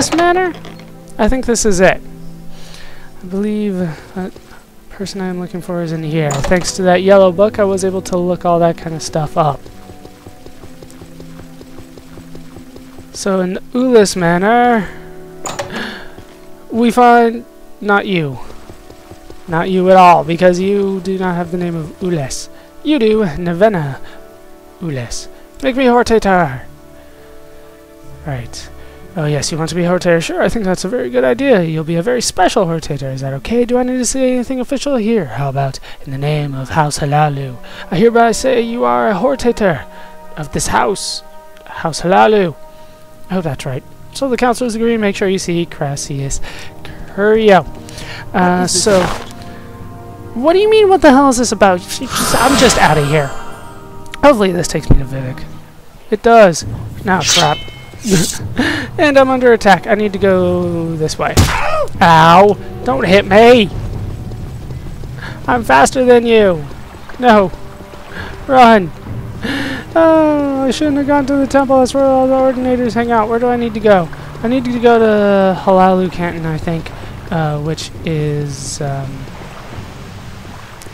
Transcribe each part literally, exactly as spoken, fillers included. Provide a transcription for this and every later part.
this manor? I think this is it. I believe that person I'm looking for is in here. Thanks to that yellow book, I was able to look all that kind of stuff up. So in Ulis Manor, we find not you. Not you at all, because you do not have the name of Ules. You do, Nevena Ules. Make me Hortator. Right. Oh yes, you want to be a Hortator? Sure, I think that's a very good idea. You'll be a very special Hortator. Is that okay? Do I need to say anything official here? How about, in the name of House Hlaalu, I hereby say you are a Hortator of this house, House Hlaalu. Oh, that's right. So the councilors agree, make sure you see Crassius Curio. Uh, so, what do you mean, what the hell is this about? I'm just out of here. Hopefully this takes me to Vivec. It does. Now, crap. And I'm under attack. I need to go this way. Ow! Don't hit me! I'm faster than you! No! Run! Oh, I shouldn't have gone to the temple. That's where all the ordinators hang out. Where do I need to go? I need to go to Hlaalu Canton, I think. Uh, which is... Um,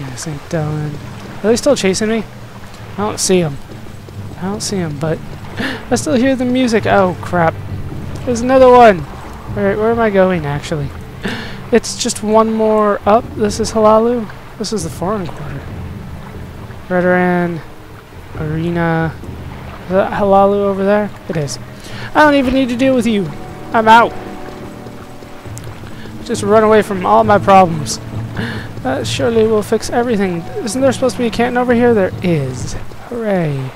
yeah, Saint Dylan. Are they still chasing me? I don't see them. I don't see them, but... I still hear the music. Oh, crap. There's another one. Alright, where am I going, actually? It's just one more up. This is Hlaalu. This is the foreign quarter. Redoran. Arena. Is that Hlaalu over there? It is. I don't even need to deal with you. I'm out. Just run away from all my problems. That surely will fix everything. Isn't there supposed to be a canton over here? There is. Hooray.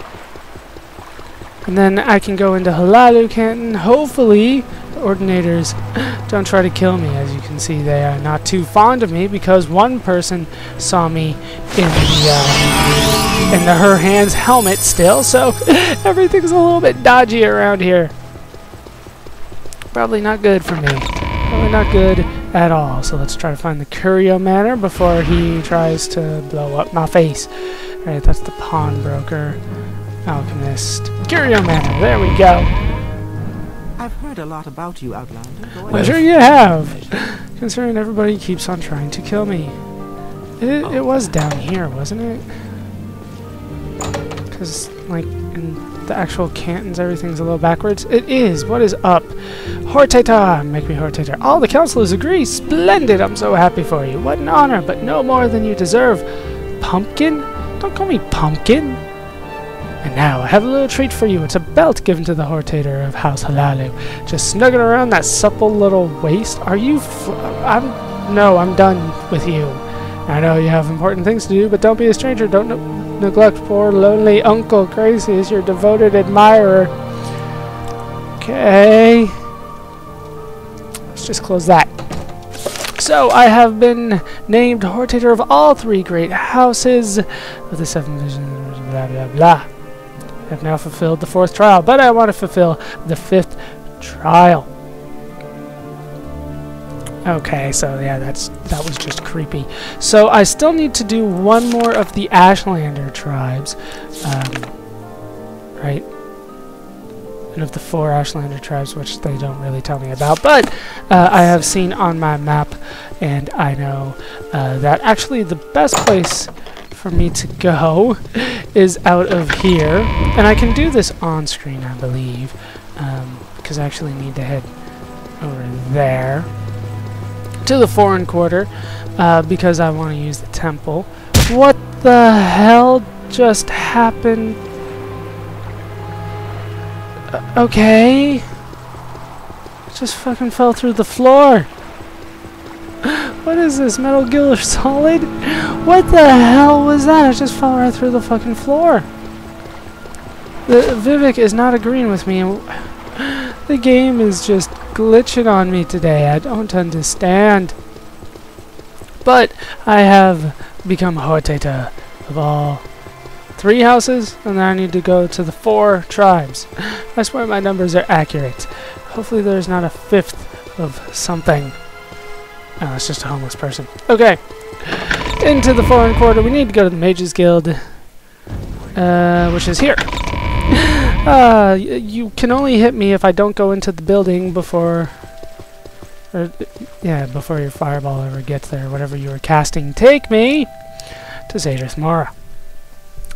And then I can go into Hlaalu Canton. Hopefully, the ordinators don't try to kill me. As you can see, they are not too fond of me because one person saw me in the uh, in the her hands helmet still. So everything's a little bit dodgy around here. Probably not good for me. Probably not good at all. So let's try to find the Curio Manor before he tries to blow up my face. All right, that's the Pawnbroker Alchemist. Curio Manor, there we go. I've heard a lot about you, Outlander. Well, sure you have. Considering everybody keeps on trying to kill me. It, it was down here, wasn't it? Because, like, in the actual cantons, everything's a little backwards. It is. What is up? Hortator! Make me Hortator. All the councilors agree. Splendid. I'm so happy for you. What an honor, but no more than you deserve. Pumpkin? Don't call me Pumpkin. And now, I have a little treat for you. It's a belt given to the Hortator of House Hlaalu. Just snug it around that supple little waist. Are you fl I'm... No, I'm done with you. I know you have important things to do, but don't be a stranger. Don't ne neglect poor lonely Uncle Crazius, your devoted admirer. Okay. Let's just close that. So, I have been named Hortator of all three great houses of the Seven Visions, blah, blah, blah. I've now fulfilled the fourth trial, but I want to fulfill the fifth trial. Okay, so yeah, that's that was just creepy. So I still need to do one more of the Ashlander tribes, um, right? And of the four Ashlander tribes, which they don't really tell me about, but uh, I have seen on my map, and I know uh, that actually the best place for me to go is out of here, and I can do this on screen, I believe, because um, I actually need to head over there to the foreign quarter uh, because I want to use the temple. What the hell just happened? Uh, okay, I just fucking fell through the floor. What is this, Metal Gear Solid? What the hell was that? I just fell right through the fucking floor. The Vivec is not agreeing with me. The game is just glitching on me today. I don't understand. But I have become Hortator of all three houses, and then I need to go to the four tribes. I swear my numbers are accurate. Hopefully there's not a fifth of something. Oh, it's just a homeless person. Okay. Into the foreign quarter. We need to go to the Mages Guild, uh, which is here. Uh, y you can only hit me if I don't go into the building before Or, yeah, before your fireball ever gets there, whatever you were casting, take me to Sadrith Mora.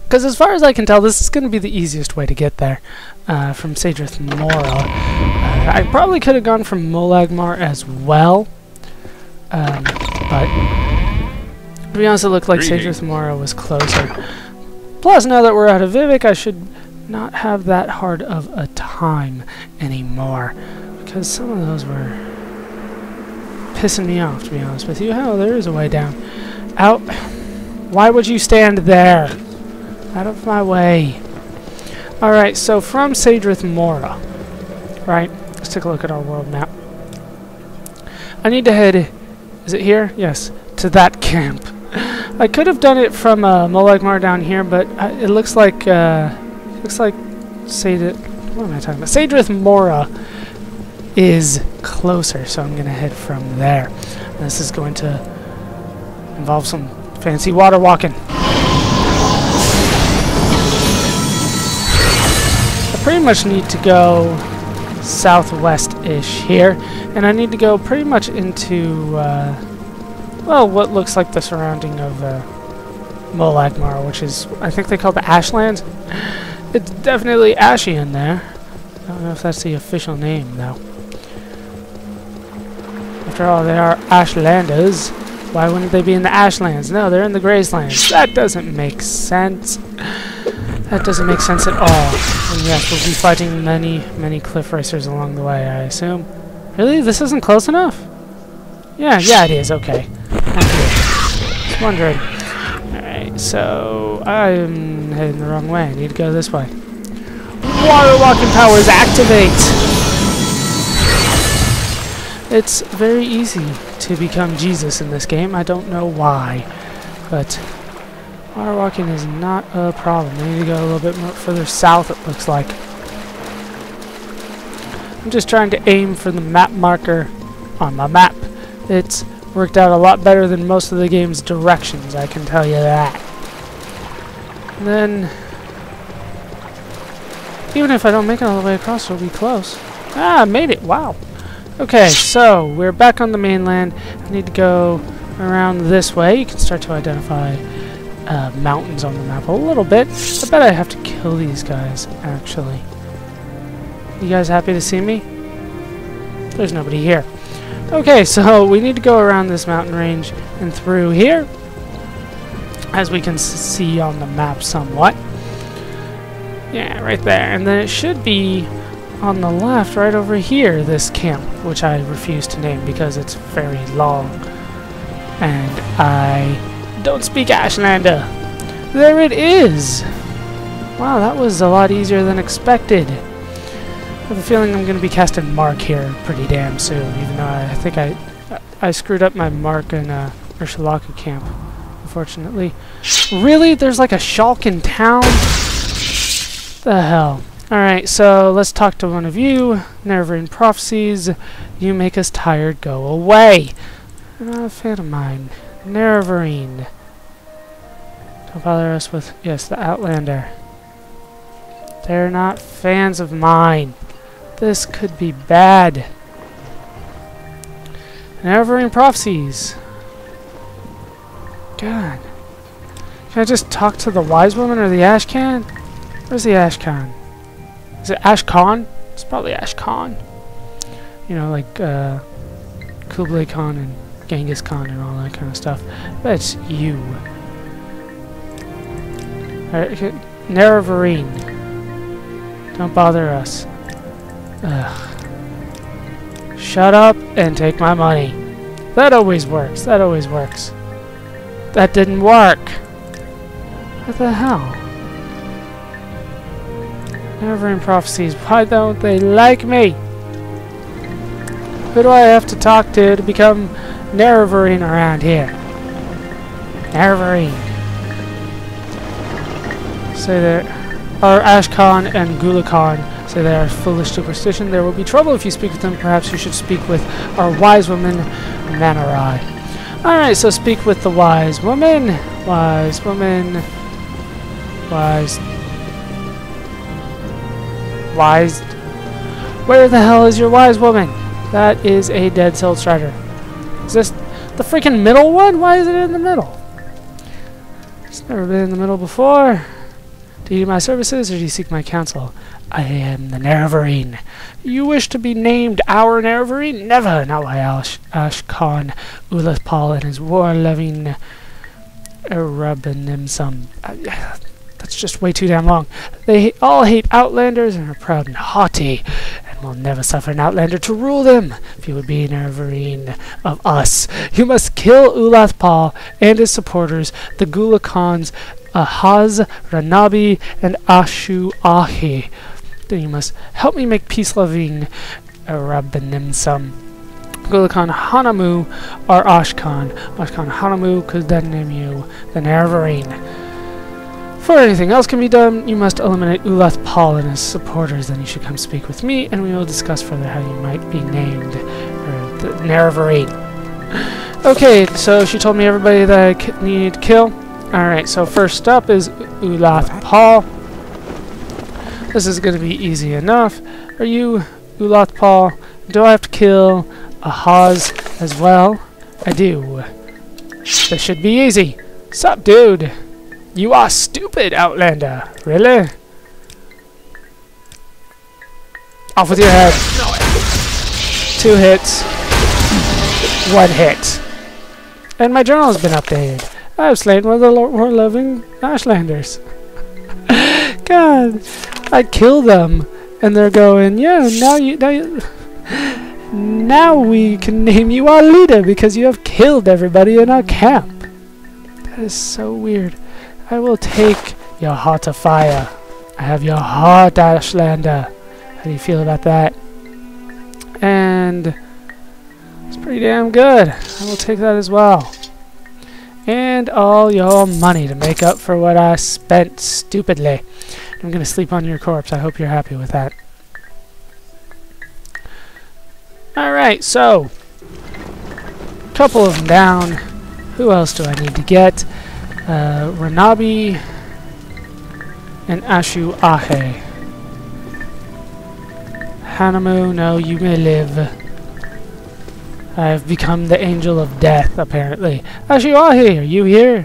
Because as far as I can tell, this is going to be the easiest way to get there uh, from Sadrith Mora. Uh, I probably could have gone from Molag Mar as well, um, but to be honest, it looked like Sadrith Mora was closer. Plus, now that we're out of Vivec, I should not have that hard of a time anymore, because some of those were pissing me off, to be honest with you. Hell, there is a way down. Out. Why would you stand there? Out of my way. Alright, so from Sadrith Mora, right? Let's take a look at our world map. I need to head... Is it here? Yes. To that camp. I could have done it from uh, Molag Mar down here, but I, it looks like... Uh, it looks like... Sadrith... What am I talking about? Sadrith Mora is closer, so I'm gonna head from there. And this is going to involve some fancy water walking. I pretty much need to go southwest-ish here, and I need to go pretty much into uh, well, what looks like the surrounding of uh, Molag Mar, which is, I think they call the Ashlands. It's definitely ashy in there. I don't know if that's the official name though. After all, they are Ashlanders. Why wouldn't they be in the Ashlands? No, they're in the Grazelands. That doesn't make sense. That doesn't make sense at all. And yes, we'll be fighting many, many cliff racers along the way, I assume. Really? This isn't close enough? Yeah, yeah, it is. Okay. Thank you. Just wondering. Alright, so I'm heading the wrong way. I need to go this way. Water walking powers activate! It's very easy to become Jesus in this game. I don't know why, but water walking is not a problem. We need to go a little bit more further south, it looks like. I'm just trying to aim for the map marker on my map. It's worked out a lot better than most of the game's directions, I can tell you that. And then, even if I don't make it all the way across, it'll be close. Ah, I made it, wow. Okay, so we're back on the mainland. I need to go around this way. You can start to identify uh, mountains on the map a little bit. I bet I have to kill these guys, actually. You guys happy to see me? There's nobody here. Okay, so we need to go around this mountain range and through here, as we can see on the map somewhat. Yeah, right there. And then it should be on the left, right over here, this camp, which I refuse to name because it's very long. And I don't speak Ashlander. There it is! Wow, that was a lot easier than expected. I have a feeling I'm going to be casting Mark here pretty damn soon, even though I think I I, I screwed up my Mark in uh, Urshilaku camp, unfortunately. Really? There's like a Shulk in town? What the hell? Alright, so let's talk to one of you. Nerevarine prophecies. You make us tired. Go away. You're not a fan of mine. Nerevarine. Don't bother us with... Yes, the Outlander. They're not fans of mine. This could be bad. Nerevarine prophecies. God. Can I just talk to the wise woman or the Ashkhan? Where's the Ashkhan? Is it Ashkhan? It's probably Ashkhan. You know, like uh, Kublai Khan and Genghis Khan and all that kind of stuff. But it's you. Alright, Nerevarine. Don't bother us. Ugh. Shut up and take my money. That always works. That always works. That didn't work. What the hell? Nerevarine prophecies. Why don't they like me? Who do I have to talk to to become Nerevarine around here? Nerevarine. Say that our Ashkhan and Gulakhan say they are foolish superstition. There will be trouble if you speak with them. Perhaps you should speak with our wise woman, Manirai. Alright, so speak with the wise woman. Wise woman. Wise... Wise... Where the hell is your wise woman? That is a dead-celled strider. Is this the freaking middle one? Why is it in the middle? It's never been in the middle before. Do you need my services or do you seek my counsel? I am the Nerevarine. You wish to be named our Nerevarine? Never! Not by Ash Ashkhan, Ulath-Pal, and his war-loving Erubinimsum. That's just way too damn long. They all hate Outlanders and are proud and haughty, and will never suffer an Outlander to rule them. If you would be an Nerevarine of us, you must kill Ulath-Pal and his supporters, the Gulakhans, Ahaz, Ranabi, and Ashu-Ahhe. Then you must help me make peace-loving Erubinimsum. Gulakhan Hanamu or Ashkhan. Ashkhan Hanamu could then name you the Nerevarine. Before anything else can be done, you must eliminate Ulath-Pal and his supporters. Then you should come speak with me, and we will discuss further how you might be named er, the Nerevarine. Okay, so she told me everybody that I needed to kill. Alright, so first up is Ulath-Pal. This is going to be easy enough. Are you Ulath-Pal? Do I have to kill Ahaz as well? I do. This should be easy. Sup, dude? You are stupid, Outlander. Really? Off with your head. Two hits. One hit. And my journal has been updated. I have slain one of the war-loving Ashlanders. God, I kill them, and they're going, yeah, now you, now you, now we can name you our leader because you have killed everybody in our camp. That is so weird. I will take your heart of fire. I have your heart, Ashlander. How do you feel about that? And it's pretty damn good. I will take that as well. And all your money to make up for what I spent stupidly. I'm gonna sleep on your corpse. I hope you're happy with that. Alright, so couple of them down. Who else do I need to get? Uh, Ranabi and Ashu-Ahhe. Hanamu, no, you may live. I have become the angel of death, apparently. Ashu-Ahhe, are you here?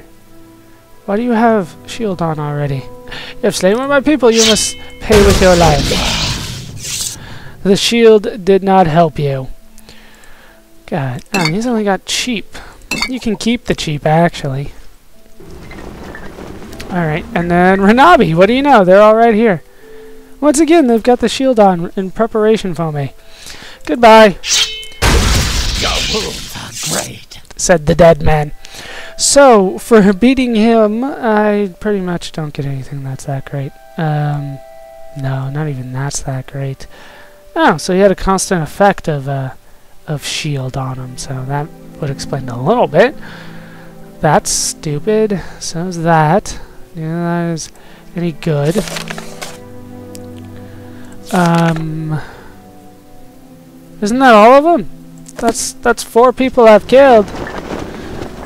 Why do you have shield on already? You have slain one of my people, you must pay with your life. The shield did not help you. God, damn, he's only got cheap. You can keep the cheap, actually. Alright, and then Ranabi, what do you know? They're all right here. Once again, they've got the shield on in preparation for me. Goodbye. Your rules are great, said the dead man. So, for beating him, I pretty much don't get anything that's that great. Um, no, not even that's that great. Oh, so he had a constant effect of, uh, of shield on him, so that would explain a little bit. That's stupid. So's that. Yeah, that is any good. Um, isn't that all of them? That's that's four people I've killed.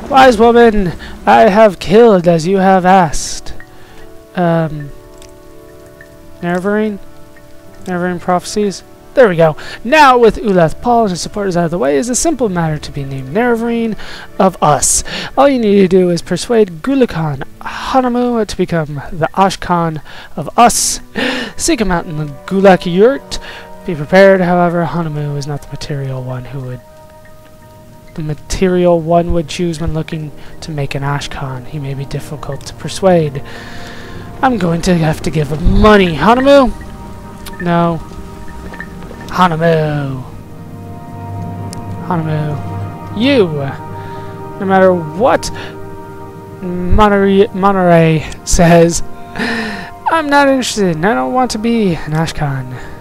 Wise woman, I have killed as you have asked. Um, Nerevarine, Nerevarine prophecies. There we go. Now, with Ulath-Pal and his supporters out of the way, is a simple matter to be named Nerevarine of us. All you need to do is persuade Gulakhan Hanamu to become the Ashkhan of us. Seek him out in the Gulak Yurt. Be prepared, however, Hanamu is not the material one who would... The material one would choose when looking to make an Ashkhan. He may be difficult to persuade. I'm going to have to give him money. Hanamu? No. Hanamu. Hanamu. You! No matter what Manirai, Manirai says, I'm not interested and I don't want to be an Ashkhan.